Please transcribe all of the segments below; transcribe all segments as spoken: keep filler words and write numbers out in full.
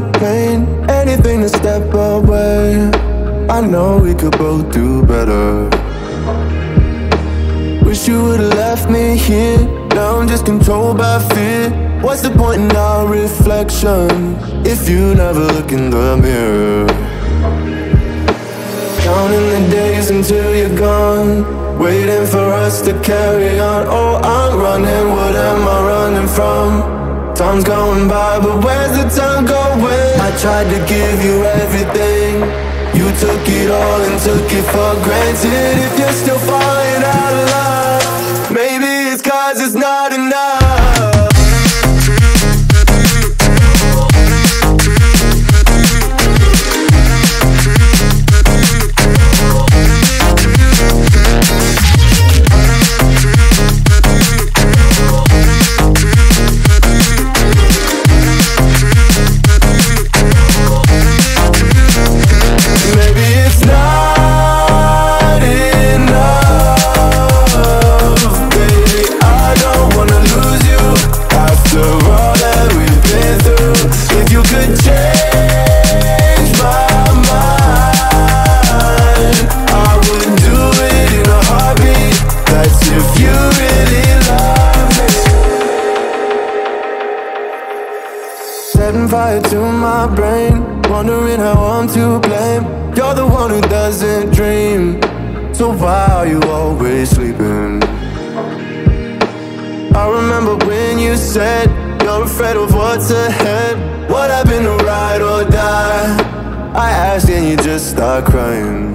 the pain, anything to step away. I know we could both do better. Wish you would've left me here. Now I'm just controlled by fear. What's the point in our reflection if you never look in the mirror? Counting the days until you're gone, waiting for us to carry on. Oh, I'm running, what am I running from? Time's going by, but where's the time going? I tried to give you everything, you took it all and took it for granted. If you're still falling out of love, maybe it's 'cause it's not enough. Fire to my brain, wondering how I'm to blame. You're the one who doesn't dream, so why are you always sleeping? I remember when you said you're afraid of what's ahead. What happened to ride or die? I asked and you just start crying.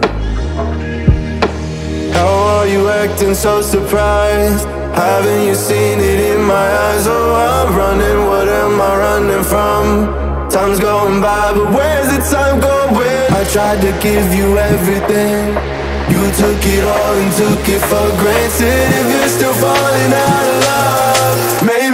How are you acting so surprised? Haven't you seen it in my eyes? Oh, I'm running, what am I running from? Time's going by, but where's the time going? I tried to give you everything, you took it all and took it for granted. If you're still falling out of love, maybe